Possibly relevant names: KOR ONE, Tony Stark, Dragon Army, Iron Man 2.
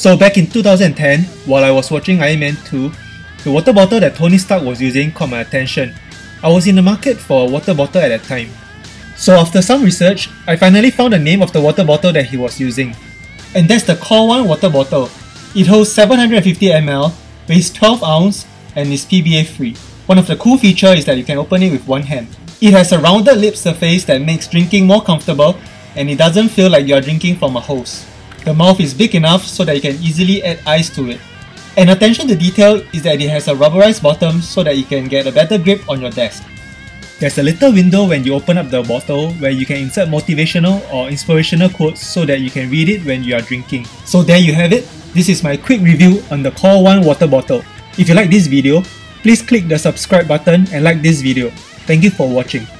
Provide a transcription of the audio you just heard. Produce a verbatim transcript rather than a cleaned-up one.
So back in two thousand ten, while I was watching Iron Man two, the water bottle that Tony Stark was using caught my attention. I was in the market for a water bottle at that time. So after some research, I finally found the name of the water bottle that he was using. And that's the KOR one water bottle. It holds seven hundred fifty milliliters, weighs twelve ounces, and is P B A free. One of the cool features is that you can open it with one hand. It has a rounded lip surface that makes drinking more comfortable, and it doesn't feel like you are drinking from a hose. The mouth is big enough so that you can easily add ice to it. And attention to detail is that it has a rubberized bottom so that you can get a better grip on your desk. There's a little window when you open up the bottle where you can insert motivational or inspirational quotes so that you can read it when you are drinking. So there you have it. This is my quick review on the KOR one water bottle. If you like this video, please click the subscribe button and like this video. Thank you for watching.